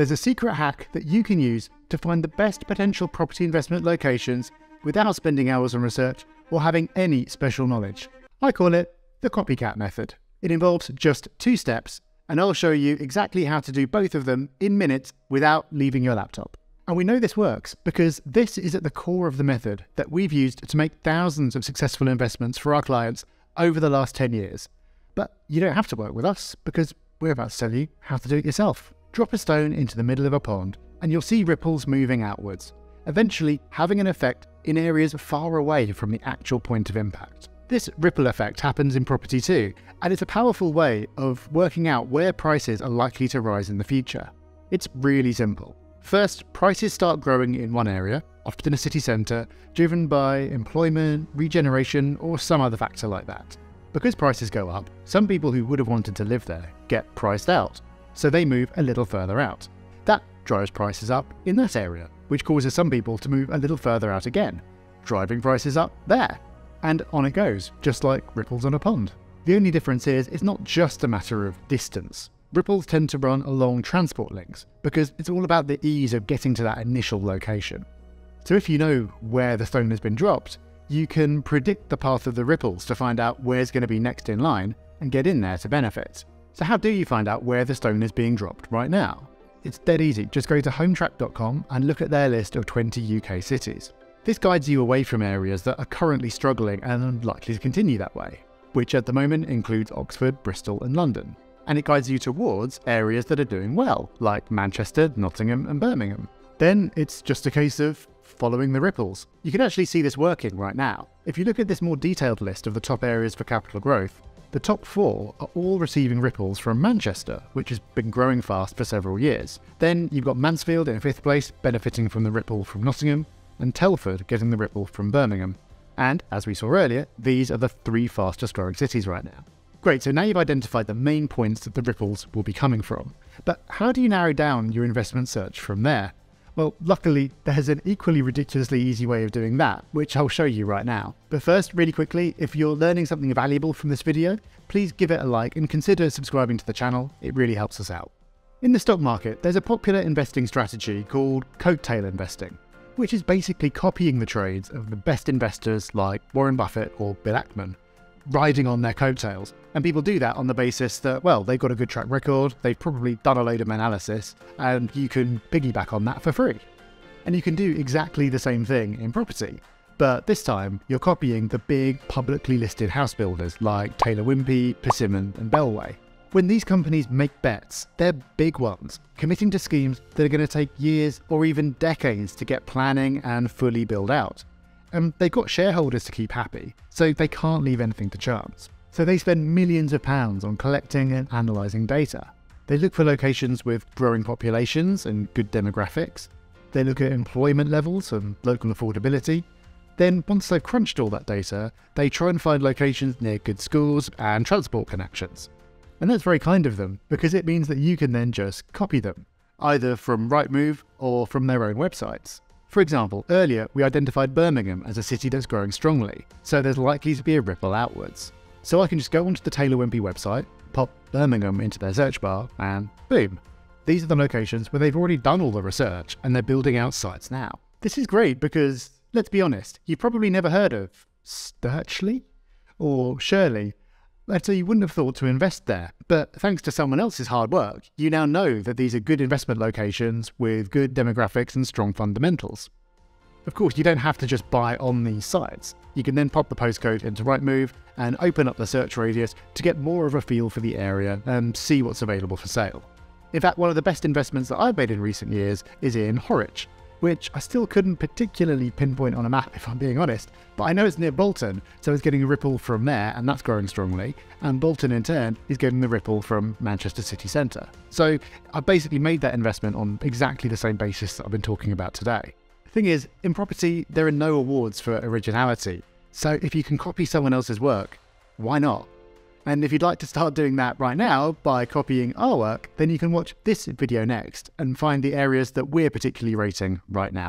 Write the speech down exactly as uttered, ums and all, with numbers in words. there's a secret hack that you can use to find the best potential property investment locations without spending hours on research or having any special knowledge. I call it the copycat method. It involves just two steps, and I'll show you exactly how to do both of them in minutes without leaving your laptop. And we know this works because this is at the core of the method that we've used to make thousands of successful investments for our clients over the last ten years. But you don't have to work with us because we're about to tell you how to do it yourself. Drop a stone into the middle of a pond and you'll see ripples moving outwards, eventually having an effect in areas far away from the actual point of impact. This ripple effect happens in property too, and it's a powerful way of working out where prices are likely to rise in the future. It's really simple. First, prices start growing in one area, often a city centre, driven by employment, regeneration, or some other factor like that. Because prices go up, some people who would have wanted to live there get priced out, so they move a little further out. That drives prices up in that area, which causes some people to move a little further out again, driving prices up there. And on it goes, just like ripples on a pond. The only difference is it's not just a matter of distance. Ripples tend to run along transport links because it's all about the ease of getting to that initial location. So if you know where the stone has been dropped, you can predict the path of the ripples to find out where's going to be next in line and get in there to benefit. So how do you find out where the stone is being dropped right now? It's dead easy. Just go to hometrack dot com and look at their list of twenty U K cities. This guides you away from areas that are currently struggling and are likely to continue that way, which at the moment includes Oxford, Bristol and London. And it guides you towards areas that are doing well, like Manchester, Nottingham and Birmingham. Then it's just a case of following the ripples. You can actually see this working right now. If you look at this more detailed list of the top areas for capital growth, the top four are all receiving ripples from Manchester, which has been growing fast for several years. Then you've got Mansfield in fifth place, benefiting from the ripple from Nottingham, and Telford getting the ripple from Birmingham. And as we saw earlier, these are the three fastest growing cities right now. Great, so now you've identified the main points that the ripples will be coming from. But how do you narrow down your investment search from there? Well, luckily, there's an equally ridiculously easy way of doing that, which I'll show you right now. But first, really quickly, if you're learning something valuable from this video, please give it a like and consider subscribing to the channel. It really helps us out. In the stock market, there's a popular investing strategy called coattail investing, which is basically copying the trades of the best investors like Warren Buffett or Bill Ackman, riding on their coattails. And people do that on the basis that, well, they've got a good track record, they've probably done a load of analysis, and you can piggyback on that for free. And you can do exactly the same thing in property, but this time you're copying the big publicly listed house builders like Taylor Wimpey, Persimmon and Bellway. When these companies make bets, they're big ones, committing to schemes that are going to take years or even decades to get planning and fully build out. And they've got shareholders to keep happy, so they can't leave anything to chance. So they spend millions of pounds on collecting and analysing data. They look for locations with growing populations and good demographics. They look at employment levels and local affordability. Then once they've crunched all that data, they try and find locations near good schools and transport connections. And that's very kind of them, because it means that you can then just copy them, either from Rightmove or from their own websites. For example, earlier we identified Birmingham as a city that's growing strongly, so there's likely to be a ripple outwards. So I can just go onto the Taylor Wimpey website, pop Birmingham into their search bar, and boom! These are the locations where they've already done all the research and they're building out sites now. This is great because, let's be honest, you've probably never heard of Sturchley or Shirley, so you wouldn't have thought to invest there. But thanks to someone else's hard work, you now know that these are good investment locations with good demographics and strong fundamentals. Of course, you don't have to just buy on these sites. You can then pop the postcode into Rightmove and open up the search radius to get more of a feel for the area and see what's available for sale. In fact, one of the best investments that I've made in recent years is in Horwich, which I still couldn't particularly pinpoint on a map if I'm being honest, but I know it's near Bolton, so it's getting a ripple from there and that's growing strongly, and Bolton in turn is getting the ripple from Manchester city centre. So I basically made that investment on exactly the same basis that I've been talking about today. The thing is, in property there are no awards for originality, so if you can copy someone else's work, why not? And if you'd like to start doing that right now by copying our work, then you can watch this video next and find the areas that we're particularly rating right now.